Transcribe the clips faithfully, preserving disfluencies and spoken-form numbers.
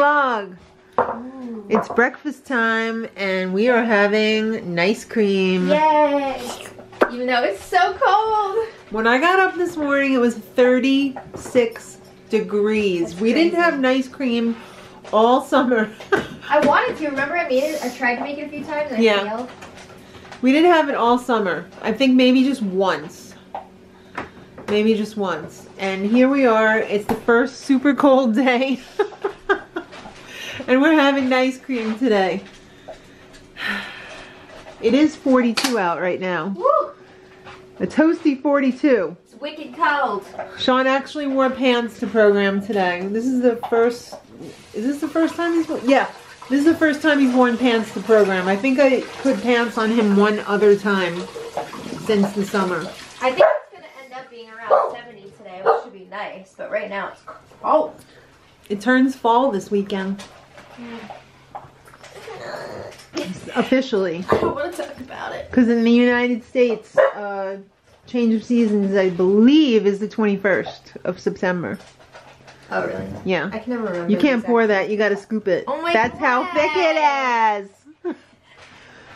vlog. Ooh. It's breakfast time and we are having nice cream. Yay! Even though it's so cold. When I got up this morning, it was thirty-six degrees. That's we crazy. Didn't have nice cream all summer. I wanted to. Remember I made it? I tried to make it a few times and I yeah. failed. We didn't have it all summer. I think maybe just once. Maybe just once. And here we are. It's the first super cold day. And we're having nice cream today. It is forty-two out right now. Woo! A toasty forty-two. It's wicked cold. Sean actually wore pants to program today. This is the first, is this the first time he's, yeah. This is the first time he's worn pants to program. I think I put pants on him one other time since the summer. I think it's going to end up being around seventy today, which should be nice. But right now it's cold. It turns fall this weekend. Mm. Officially. I don't want to talk about it. Because in the United States, uh, change of seasons, I believe, is the twenty-first of September. Oh, really? Yeah. I can never remember. You can't exactly. pour that. You got to scoop it. Oh my That's God. how thick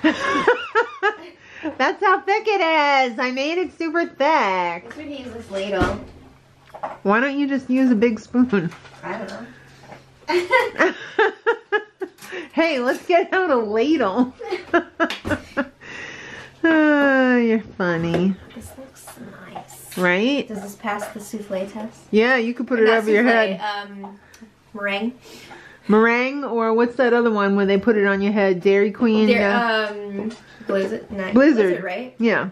it is. That's how thick it is. I made it super thick. I guess we can use this ladle. Why don't you just use a big spoon? I don't know. Hey, let's get out a ladle. Oh, you're funny. This looks nice. Right? Does this pass the souffle test? Yeah, you could put it over your head. Um, meringue. Meringue, or what's that other one where they put it on your head? Dairy Queen. Dairy, uh, um, Blizzard. No, Blizzard. Blizzard, right? Yeah.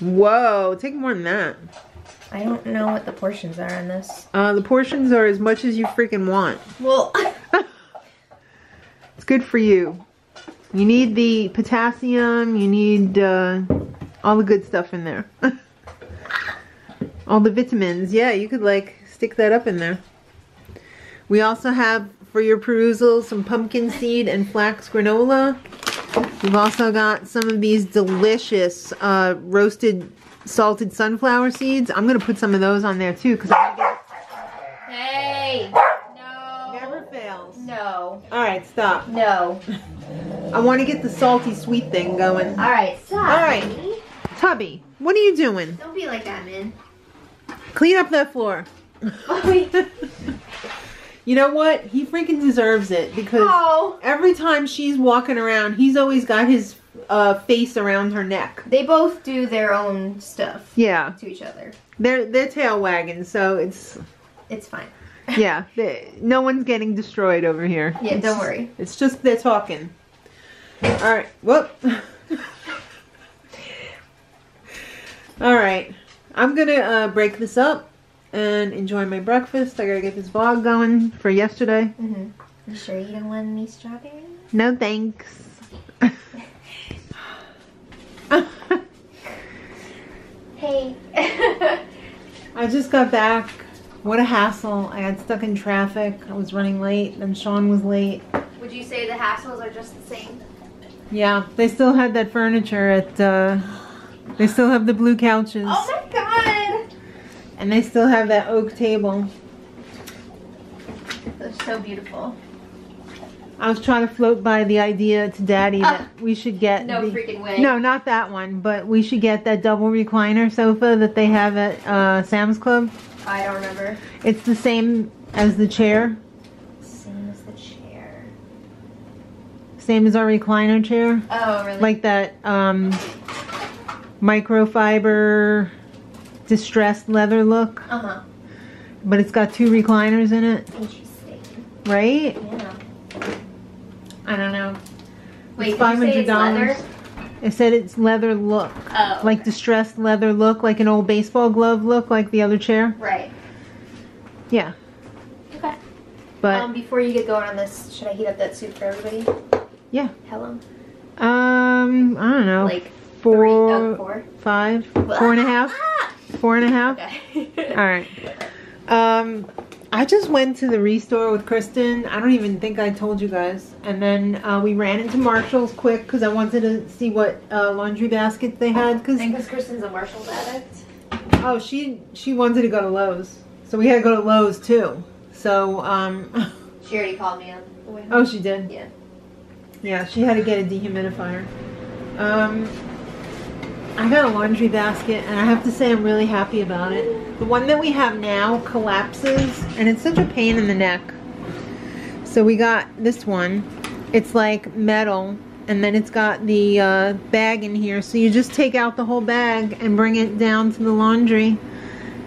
Whoa, take more than that. I don't know what the portions are on this. Uh, the portions are as much as you freaking want. Well, it's good for you. You need the potassium. You need uh, all the good stuff in there. All the vitamins. Yeah, you could like stick that up in there. We also have for your perusal some pumpkin seed and flax granola. We've also got some of these delicious uh, roasted salted sunflower seeds. I'm going to put some of those on there too because I'm going to get... Hey! No! Never fails. No. Alright, stop. No. I want to get the salty sweet thing going. Alright, stop. Alright. Tubby, what are you doing? Don't be like that, man. Clean up that floor. You know what? He freaking deserves it because oh. every time she's walking around, he's always got his uh, face around her neck. They both do their own stuff. Yeah. To each other. They're they're tail wagging, so it's it's fine. Yeah. They, no one's getting destroyed over here. Yeah. It's, don't worry. It's just they're talking. All right. Whoop. All right. I'm gonna uh, break this up and enjoy my breakfast. I gotta get this vlog going for yesterday. Mm-hmm. You sure you don't want any strawberries? No thanks. Hey. I just got back. What a hassle. I got stuck in traffic. I was running late and Sean was late. Would you say the hassles are just the same? Yeah, they still had that furniture at... Uh, they still have the blue couches. Oh my God! And they still have that oak table. They're so beautiful. I was trying to float by the idea to Daddy uh, that we should get... No the, freaking way. No, not that one, but we should get that double recliner sofa that they have at uh, Sam's Club. I don't remember. It's the same as the chair. Same as the chair. Same as our recliner chair. Oh, really? Like that... Um, microfiber distressed leather look. Uh-huh. But it's got two recliners in it. Interesting. Right? Yeah. I don't know. Wait, it's five hundred dollars. It's leather? It said it's leather look. Oh. Okay. Like distressed leather look, like an old baseball glove look, like the other chair. Right. Yeah. Okay. But um, before you get going on this, should I heat up that soup for everybody? Yeah. How long? Um, I don't know. Like Four, Three, oh, four, five, four and a half, four and a half. Okay. All right. Um, I just went to the ReStore with Kristen. I don't even think I told you guys. And then uh, we ran into Marshall's quick because I wanted to see what uh, laundry baskets they had. Cause, and because Kristen's a Marshall's addict. Oh, she she wanted to go to Lowe's, so we had to go to Lowe's too. So um, She already called me on the way home. Oh, she did? Yeah. Yeah, she had to get a dehumidifier. Um, I got a laundry basket, and I have to say I'm really happy about it. The one that we have now collapses, and it's such a pain in the neck. So we got this one. It's like metal, and then it's got the uh, bag in here. So you just take out the whole bag and bring it down to the laundry,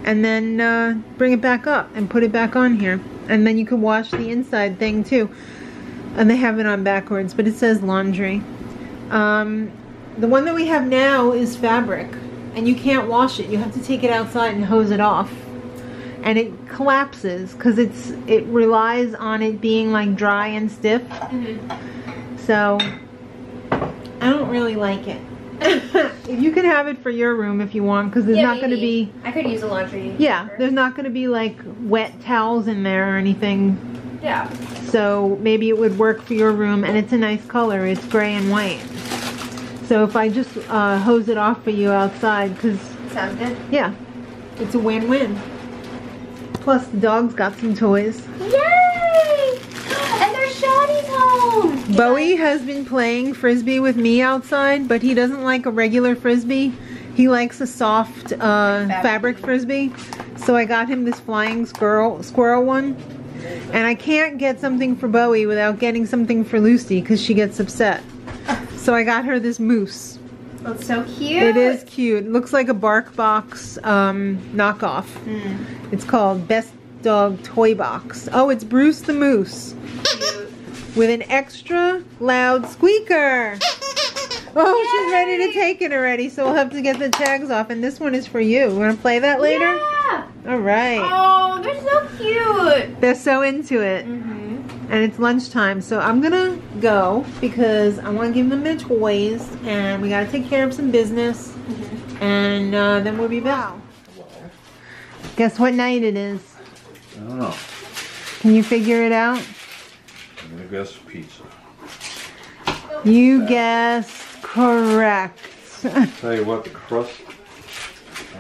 and then uh, bring it back up and put it back on here. And then you can wash the inside thing too. And they have it on backwards, but it says laundry. Um, the one that we have now is fabric, and you can't wash it. You have to take it outside and hose it off. And it collapses because it's it relies on it being like dry and stiff. Mm-hmm. So I don't really like it. You can have it for your room if you want, because there's yeah, not going to be. I could use a laundry. Yeah, paper. There's not going to be like wet towels in there or anything. Yeah. So maybe it would work for your room, and it's a nice color. It's gray and white. So if I just uh, hose it off for you outside, because sounds good. Yeah, it's a win-win. Plus, the dog's got some toys. Yay! And there's Shawnee's home! Bowie has been playing Frisbee with me outside, but he doesn't like a regular Frisbee. He likes a soft uh, fabric Frisbee. So I got him this flying squirrel, squirrel one. And I can't get something for Bowie without getting something for Lucy, because she gets upset. So I got her this moose. That's so cute. It is cute. It looks like a BarkBox um, knockoff. Mm. It's called Best Dog Toy Box. Oh, it's Bruce the Moose. Cute. With an extra loud squeaker. Oh, yay! She's ready to take it already, so we'll have to get the tags off. And this one is for you. You want to play that later? Yeah. All right. Oh, they're so cute. They're so into it. Mm-hmm. And it's lunchtime, so I'm gonna go because I want to give them their toys, and we gotta take care of some business, mm-hmm. and uh, then we'll be back. Wow. Guess what night it is? I don't know. Can you figure it out? I'm gonna guess pizza. You Bad. guessed correct. I'll tell you what, the crust, I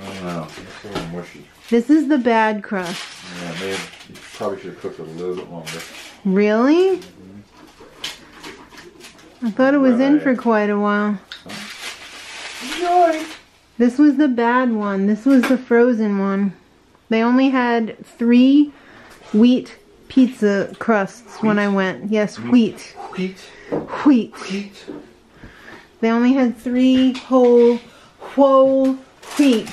don't know, it's a little mushy. This is the bad crust. Yeah, they probably should have cooked it a little bit longer. Really? Mm-hmm. I thought it was right in for quite a while. Yours. This was the bad one. This was the frozen one. They only had three wheat pizza crusts wheat. when I went. Yes, wheat. Wheat. Wheat. Wheat. They only had three whole, whole wheat.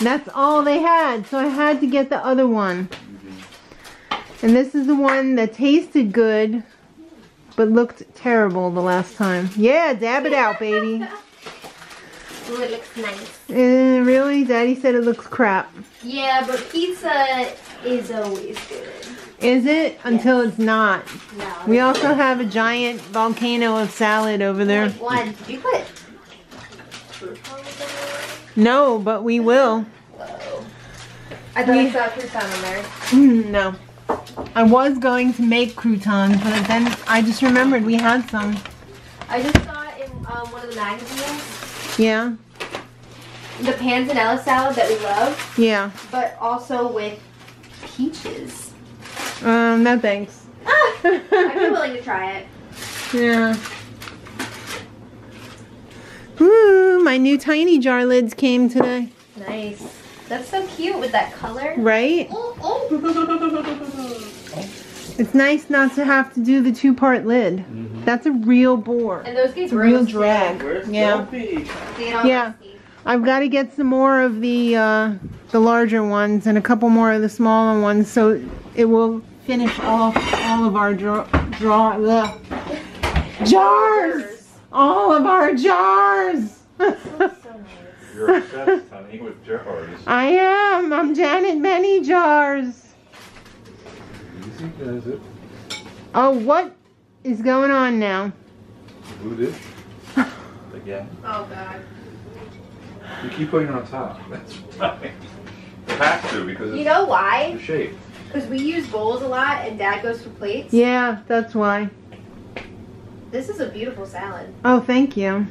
That's all they had. So I had to get the other one. And this is the one that tasted good, but looked terrible the last time. Yeah, dab it out, baby. Ooh, it looks nice. Uh, really? Daddy said it looks crap. Yeah, but pizza is always good. Is it? Yes. Until it's not. No. We also have a giant volcano of salad over there. One. Did you put it? No, but we will. Whoa. I thought we... I saw a crouton in there. Mm, no. I was going to make croutons, but then I just remembered we had some. I just saw it in um, one of the magazines. Yeah. The panzanella salad that we love. Yeah. But also with peaches. Um, no thanks. Ah, I'd be willing to try it. Yeah. Ooh, my new tiny jar lids came today. Nice. That's so cute with that color. Right? Oh, oh. It's nice not to have to do the two-part lid. Mm-hmm. That's a real bore. And those get real drag. Yeah. Yeah. I've got to get some more of the uh, the larger ones and a couple more of the smaller ones, so it will finish off all of our draw draw bleh. jars. All of our jars. You're obsessed, honey, with jars. I am. I'm Janet Many Jars. Easy does it. Oh, what is going on now? Who did? Again. Oh, God. You keep putting it on top. That's right. You have to, because it's you know why? The shape. Because we use bowls a lot, and Dad goes for plates. Yeah, that's why. This is a beautiful salad. Oh, thank you.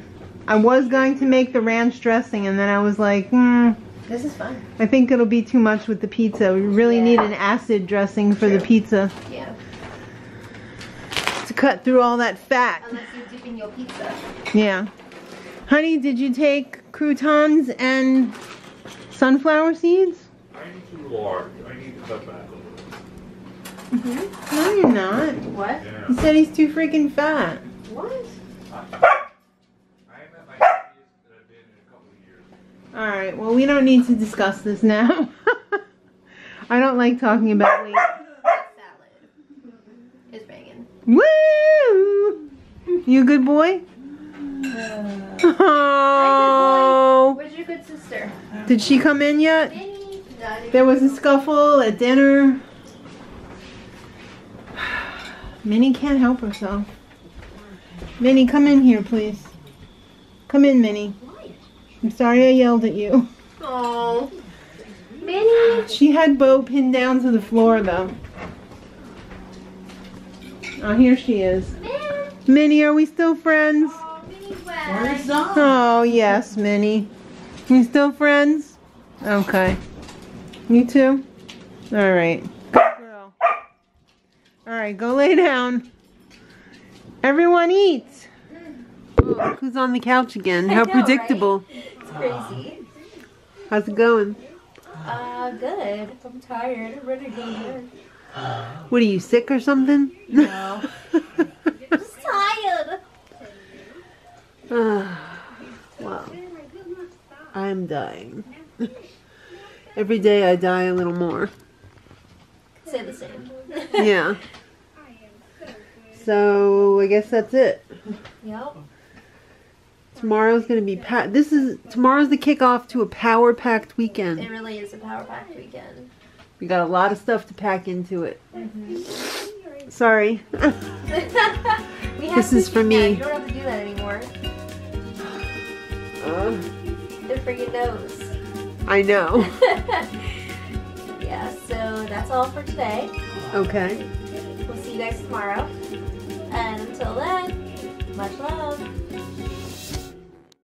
I was going to make the ranch dressing, and then I was like, hmm, This is fun. I think it'll be too much with the pizza. We really yeah. need an acid dressing for True. the pizza. Yeah. To cut through all that fat. Unless you're dipping your pizza. Yeah. Honey, did you take croutons and sunflower seeds? I need too large. I need to cut back a little bit. Mm-hmm. No, you're not. What? Yeah. He said he's too freaking fat. What? Alright, well, we don't need to discuss this now. I don't like talking about weight. That salad is banging. Woo! You a good boy? Uh, oh! Where's your good sister? Did she come in yet? Minnie. There was a scuffle at dinner. Minnie can't help herself. Minnie, come in here, please. Come in, Minnie. I'm sorry I yelled at you. Oh, Minnie. She had Bo pinned down to the floor, though. Oh, here she is. Minnie, Minnie, are we still friends? Oh, Minnie's wet. Oh, yes, Minnie. We still friends? Okay. You too? All right. Good girl. All right, go lay down. Everyone eat. Oh, who's on the couch again? How I know, predictable. Right? It's crazy. How's it going? Uh, good. I'm tired. I'm ready to go here. What, are you sick or something? No. I'm just tired. Uh, wow. I'm dying. Every day I die a little more. Say the same. Yeah. So, I guess that's it. Yep. Tomorrow's going to be packed. This is, tomorrow's the kickoff to a power-packed weekend. It really is a power-packed weekend. We got a lot of stuff to pack into it. Mm-hmm. Sorry. we have this to is for me. That. You don't have to do that anymore. Uh, the friggin' nose. I know. Yeah, so that's all for today. Okay. We'll see you guys tomorrow. And until then, much love.